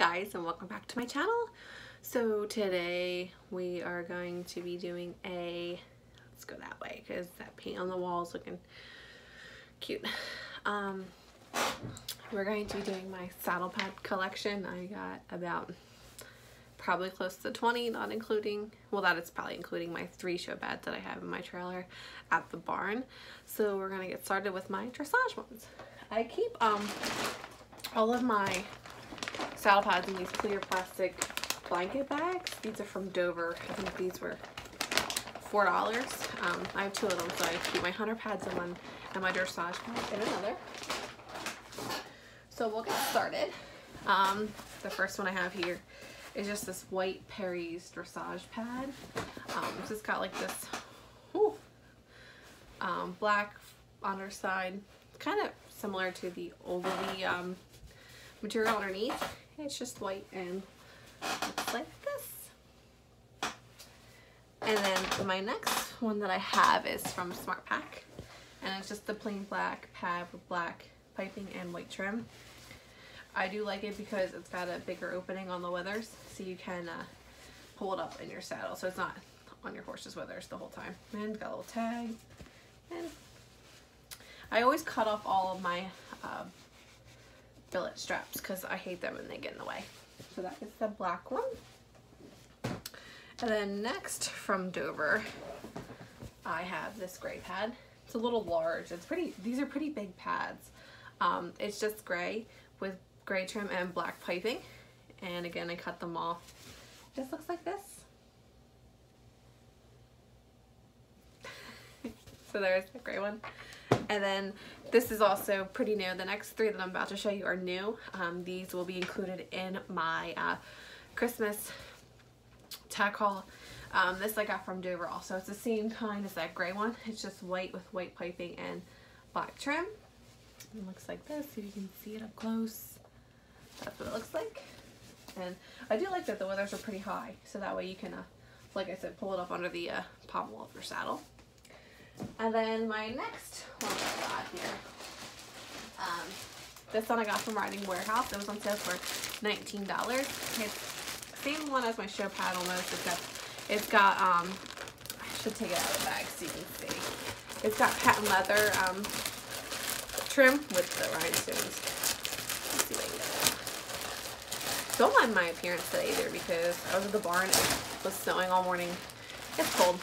Hi guys, and welcome back to my channel. So today we are going to be doing a, let's go that way because that paint on the wall is looking cute. We're going to be doing my saddle pad collection. I got about probably close to 20, not including, well, that is probably including my 3 show beds that I have in my trailer at the barn. So we're gonna get started with my dressage ones. I keep all of my saddle pads in these clear plastic blanket bags. These are from Dover. I think these were $4. I have 2 of them, so I keep my hunter pads in one and my dressage pads in another. So we'll get started. The first one I have here is just this white Perry's dressage pad. It's just got like this black underside. It's kind of similar to the Ovalie material underneath. It's just white and looks like this. And then my next one that I have is from SmartPak, and it's just the plain black pad with black piping and white trim. I do like it because it's got a bigger opening on the withers, so you can pull it up in your saddle, so it's not on your horse's withers the whole time. And it's got a little tag. And I always cut off all of my billet straps because I hate them and they get in the way. So that is the black one. And then next from Dover, I have this gray pad. It's a little large. It's pretty. These are pretty big pads. It's just gray with gray trim and black piping. And again, I cut them off. Just looks like this. So there's the gray one. And then this is also pretty new. The next 3 that I'm about to show you are new. These will be included in my Christmas tack haul. This I got from Dover also. It's the same kind as that gray one. It's just white with white piping and black trim. It looks like this, if you can see it up close. That's what it looks like. And I do like that the withers are pretty high, so that way you can, like I said, pull it up under the pommel of your saddle. And then my next one I got here, this one I got from Riding Warehouse. It was on sale for $19. It's the same one as my show pad almost, except it's got, I should take it out of the bag so you can see. It's got patent leather trim with the rhinestones. Let's see what I can get. Don't mind my appearance today either because I was at the barn and it was snowing all morning. It's cold.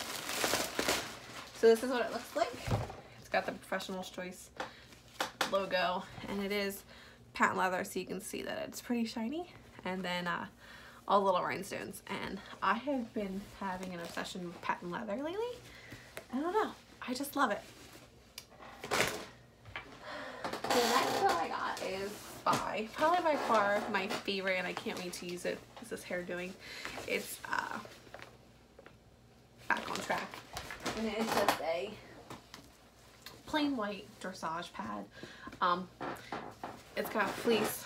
So this is what it looks like. It's got the Professional's Choice logo, and it is patent leather, so you can see that it's pretty shiny. And then all little rhinestones. And I have been having an obsession with patent leather lately. I don't know. I just love it. The next one I got is probably by far my favorite, and I can't wait to use it. What's this hair doing? It's Back on Track. And it is just a plain white dressage pad. It's got fleece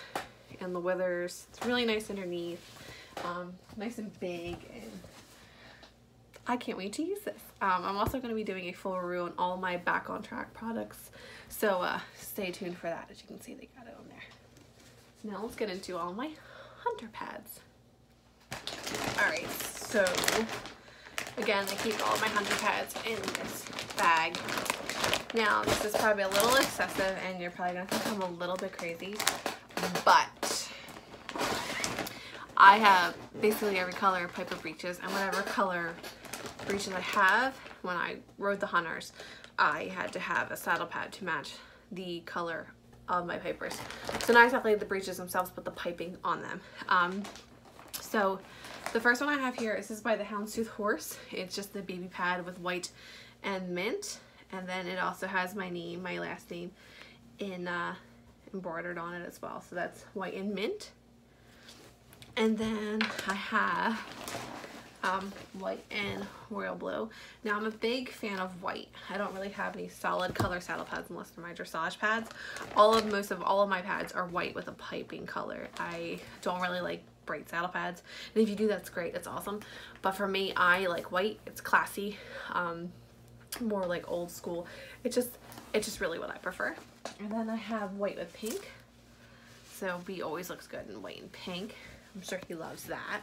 and the withers. It's really nice underneath, nice and big, and I can't wait to use this. I'm also going to be doing a full review on all my Back on Track products, so stay tuned for that. As you can see, they got it on there. So now let's get into all my hunter pads. Alright, so again, I keep all my hunter pads in this bag. Now, this is probably a little excessive and you're probably going to think I'm a little bit crazy, but I have basically every color of Piper breeches, and whatever color breeches I have, when I rode the hunters, I had to have a saddle pad to match the color of my Pipers. So not exactly the breeches themselves, but the piping on them. So the first one I have here, this is by the Houndstooth Horse. It's just the baby pad with white and mint. And then it also has my name, my last name, in embroidered on it as well. So that's white and mint. And then I have white and royal blue. Now I'm a big fan of white. I don't really have any solid color saddle pads unless they're my dressage pads. Most of all of my pads are white with a piping color. I don't really like bright saddle pads, and if you do, that's great, that's awesome, but for me, I like white. It's classy, more like old school. It's just really what I prefer. And then I have white with pink, so B always looks good in white and pink. I'm sure he loves that.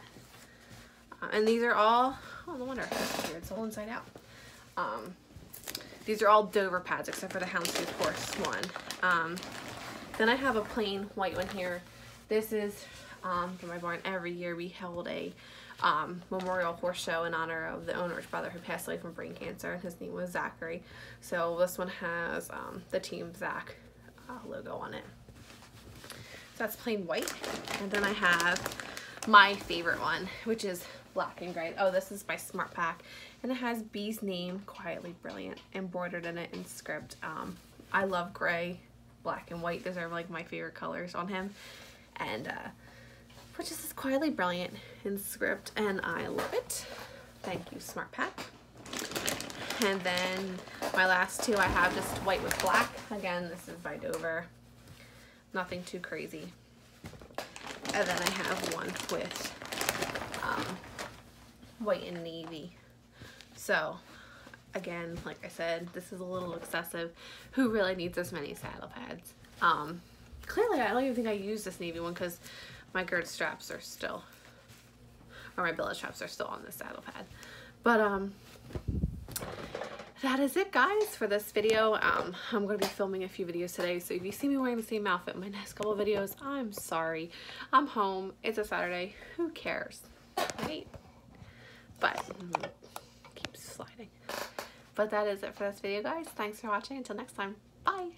And these are all, oh no wonder, it's weird, it's all inside out. These are all Dover pads except for the Houndstooth Horse one. Then I have a plain white one here. This is from my barn. Every year we held a memorial horse show in honor of the owner's brother who passed away from brain cancer. His name was Zachary. So this one has the Team Zach logo on it. So that's plain white. And then I have my favorite one, which is black and gray. Oh, this is by SmartPak, and it has B's name, Quietly Brilliant, embroidered in it in script. I love gray, black, and white. Those are like my favorite colors on him. And which is Quietly Brilliant in script, and I love it. Thank you, SmartPak. And then my last two, I have just white with black. Again, this is by Dover. Nothing too crazy. And then I have one with white and navy. So again, like I said, this is a little excessive. Who really needs this many saddle pads? Clearly, I don't even think I used this navy one because my gird straps are still, or my billet straps are still on the saddle pad. But that is it, guys, for this video. I'm going to be filming a few videos today, so if you see me wearing the same outfit in my next couple of videos, I'm sorry. I'm home. It's a Saturday. Who cares, right? But keeps sliding. But that is it for this video, guys. Thanks for watching. Until next time. Bye.